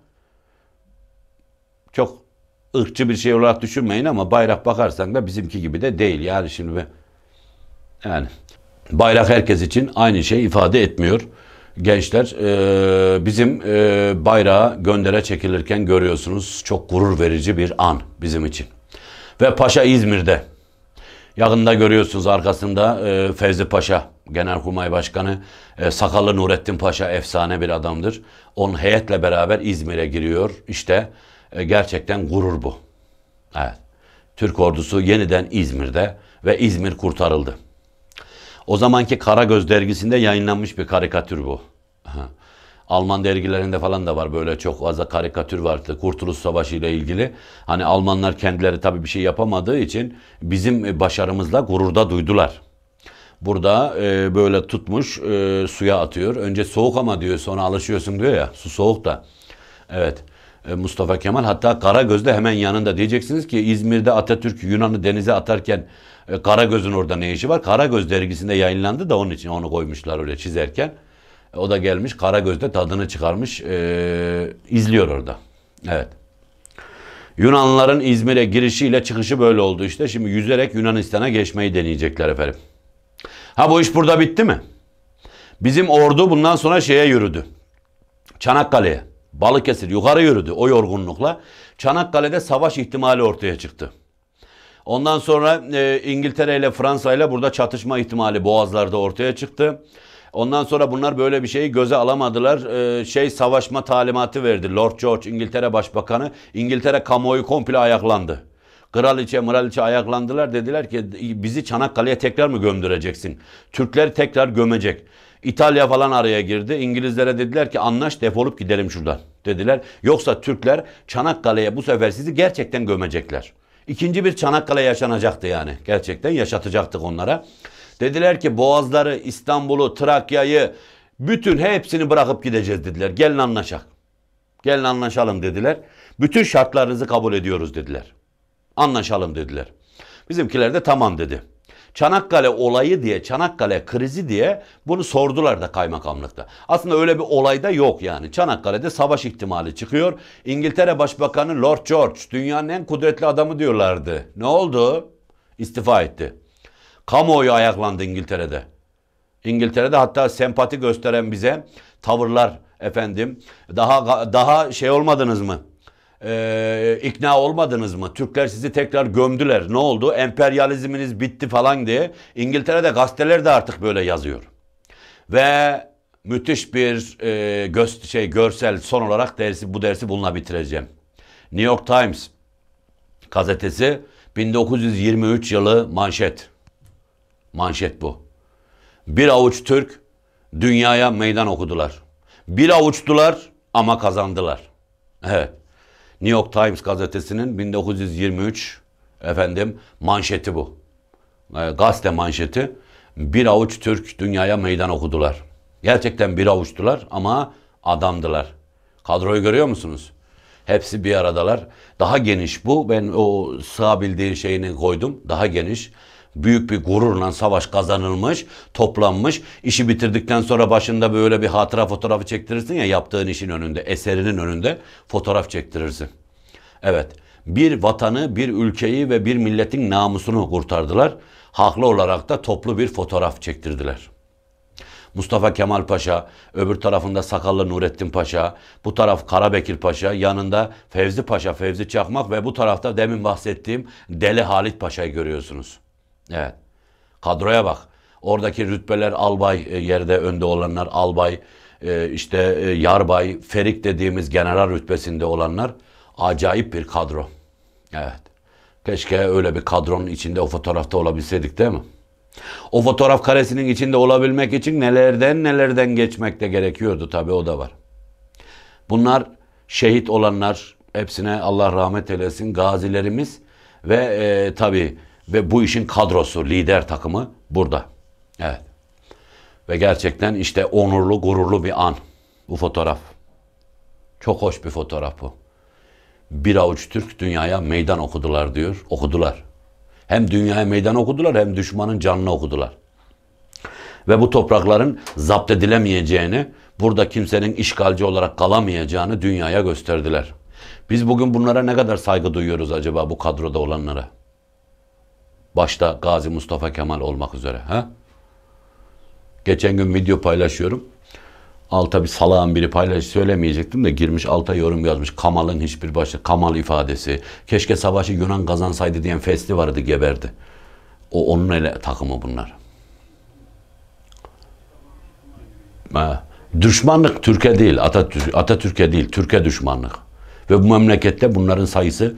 Çok ırkçı bir şey olarak düşünmeyin ama bayrak bakarsan da bizimki gibi de değil. Yani şimdi yani bayrak herkes için aynı şey ifade etmiyor. Gençler e, bizim e, bayrağı göndere çekilirken görüyorsunuz, çok gurur verici bir an bizim için. Ve Paşa İzmir'de. Yakında görüyorsunuz arkasında e, Fevzi Paşa, Genelkurmay Başkanı, e, Sakallı Nurettin Paşa efsane bir adamdır. Onun heyetle beraber İzmir'e giriyor. İşte e, gerçekten gurur bu. Evet. Türk ordusu yeniden İzmir'de ve İzmir kurtarıldı. O zamanki Karagöz dergisinde yayınlanmış bir karikatür bu. Alman dergilerinde falan da var böyle çok fazla karikatür vardı. Kurtuluş Savaşı ile ilgili. Hani Almanlar kendileri tabii bir şey yapamadığı için bizim başarımızla gururda duydular. Burada e, böyle tutmuş e, suya atıyor. Önce soğuk ama diyor, sonra alışıyorsun diyor ya. Su soğuk da. Evet. Mustafa Kemal hatta Karagöz'de hemen yanında. Diyeceksiniz ki İzmir'de Atatürk Yunan'ı denize atarken Karagöz'ün orada ne işi var? Karagöz dergisinde yayınlandı da onun için onu koymuşlar öyle çizerken. O da gelmiş Karagöz'de tadını çıkarmış, ee, izliyor orada. Evet. Yunanlıların İzmir'e girişiyle çıkışı böyle oldu işte. Şimdi yüzerek Yunanistan'a geçmeyi deneyecekler efendim. Ha bu iş burada bitti mi? Bizim ordu bundan sonra şeye yürüdü. Çanakkale'ye. Balıkesir yukarı yürüdü o yorgunlukla. Çanakkale'de savaş ihtimali ortaya çıktı. Ondan sonra e, İngiltere ile Fransa ile burada çatışma ihtimali Boğazlar'da ortaya çıktı. Ondan sonra bunlar böyle bir şeyi göze alamadılar. E, şey savaşma talimatı verdi Lord George, İngiltere Başbakanı. İngiltere kamuoyu komple ayaklandı. Kraliçe, mraliçe ayaklandılar. Dediler ki bizi Çanakkale'ye tekrar mı gömdüreceksin? Türkler tekrar gömecek. İtalya falan araya girdi. İngilizlere dediler ki anlaş, defolup gidelim şuradan dediler. Yoksa Türkler Çanakkale'ye bu sefer sizi gerçekten gömecekler. İkinci bir Çanakkale yaşanacaktı yani. Gerçekten yaşatacaktık onlara. Dediler ki Boğazları, İstanbul'u, Trakya'yı bütün hepsini bırakıp gideceğiz dediler. Gelin anlaşak. Gelin anlaşalım dediler. Bütün şartlarınızı kabul ediyoruz dediler. Anlaşalım dediler. Bizimkiler de tamam dedi. Çanakkale olayı diye, Çanakkale krizi diye bunu sordular da kaymakamlıkta. Aslında öyle bir olay da yok yani. Çanakkale'de savaş ihtimali çıkıyor. İngiltere Başbakanı Lord George, dünyanın en kudretli adamı diyorlardı. Ne oldu? İstifa etti. Kamuoyu ayaklandı İngiltere'de. İngiltere'de hatta sempati gösteren bize tavırlar efendim. Daha daha şey olmadınız mı? Ee, ikna olmadınız mı? Türkler sizi tekrar gömdüler. Ne oldu? Emperyalizminiz bitti falan diye. İngiltere'de gazeteler de artık böyle yazıyor. Ve müthiş bir e, göz, şey görsel son olarak dersi bu dersi bununla bitireceğim. New York Times gazetesi bin dokuz yüz yirmi üç yılı manşet. Manşet bu. Bir avuç Türk dünyaya meydan okudular. Bir avuçtular ama kazandılar. Evet. New York Times gazetesinin bin dokuz yüz yirmi üç efendim manşeti bu. E, gazete manşeti. Bir avuç Türk dünyaya meydan okudular. Gerçekten bir avuçtular ama adamdılar. Kadroyu görüyor musunuz? Hepsi bir aradalar. Daha geniş bu. Ben o sığabildiği şeyini koydum. Daha geniş. Büyük bir gururla savaş kazanılmış, toplanmış. İşi bitirdikten sonra başında böyle bir hatıra fotoğrafı çektirirsin ya, yaptığın işin önünde, eserinin önünde fotoğraf çektirirsin. Evet, bir vatanı, bir ülkeyi ve bir milletin namusunu kurtardılar. haklı olarak da toplu bir fotoğraf çektirdiler. Mustafa Kemal Paşa, öbür tarafında sakallı Nurettin Paşa, bu taraf Karabekir Paşa, yanında Fevzi Paşa, Fevzi Çakmak ve bu tarafta demin bahsettiğim Deli Halit Paşa'yı görüyorsunuz. Evet, kadroya bak. Oradaki rütbeler albay, yerde önde olanlar albay, işte yarbay, ferik dediğimiz general rütbesinde olanlar acayip bir kadro. Evet, keşke öyle bir kadronun içinde o fotoğrafta olabilseydik değil mi? O fotoğraf karesinin içinde olabilmek için nelerden nelerden geçmek de gerekiyordu, tabii o da var. Bunlar şehit olanlar, hepsine Allah rahmet eylesin, gazilerimiz ve e, tabii ve bu işin kadrosu, lider takımı burada. Evet. Ve gerçekten işte onurlu, gururlu bir an bu fotoğraf. Çok hoş bir fotoğraf bu. Bir avuç Türk dünyaya meydan okudular diyor, okudular. Hem dünyaya meydan okudular hem düşmanın canını okudular. Ve bu toprakların zapt edilemeyeceğini, burada kimsenin işgalci olarak kalamayacağını dünyaya gösterdiler. Biz bugün bunlara ne kadar saygı duyuyoruz acaba, bu kadroda olanlara? Başta Gazi Mustafa Kemal olmak üzere. He? Geçen gün video paylaşıyorum. Alta bir salağın biri paylaş, söylemeyecektim de girmiş alta yorum yazmış. Kamal'ın hiçbir başı, Kamal ifadesi. Keşke savaşı Yunan kazansaydı diyen fesli vardı, geberdi. O onun ele takımı bunlar. Ha. Düşmanlık Türkiye değil, Atatürk, Atatürk'e değil, Türkiye düşmanlık. Ve bu memlekette bunların sayısı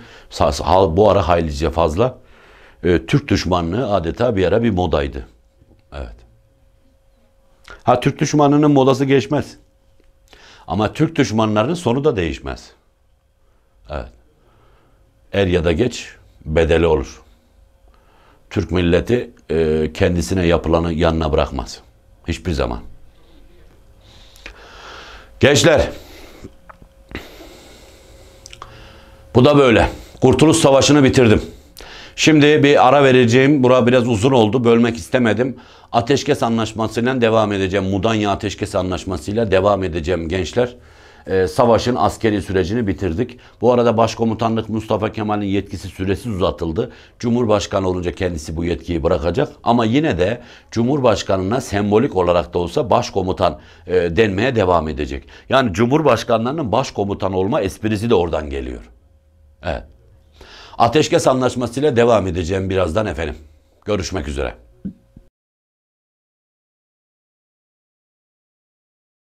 bu ara haylice fazla. Ee, Türk düşmanlığı adeta bir ara bir modaydı. Evet. Ha, Türk düşmanının modası geçmez. Ama Türk düşmanlarının sonu da değişmez. Evet. Er ya da geç bedeli olur. Türk milleti e, kendisine yapılanı yanına bırakmaz. Hiçbir zaman. Gençler. Bu da böyle. Kurtuluş Savaşı'nı bitirdim. Şimdi bir ara vereceğim. Bura biraz uzun oldu. Bölmek istemedim. Ateşkes anlaşmasıyla devam edeceğim. Mudanya Ateşkes anlaşmasıyla devam edeceğim gençler. Ee, savaşın askeri sürecini bitirdik. Bu arada başkomutanlık Mustafa Kemal'in yetkisi süresiz uzatıldı. Cumhurbaşkanı olunca kendisi bu yetkiyi bırakacak. Ama yine de Cumhurbaşkanı'na sembolik olarak da olsa başkomutan e, denmeye devam edecek. Yani Cumhurbaşkanlarının başkomutan olma esprisi de oradan geliyor. Evet. Ateşkes anlaşmasıyla devam edeceğim birazdan efendim. Görüşmek üzere.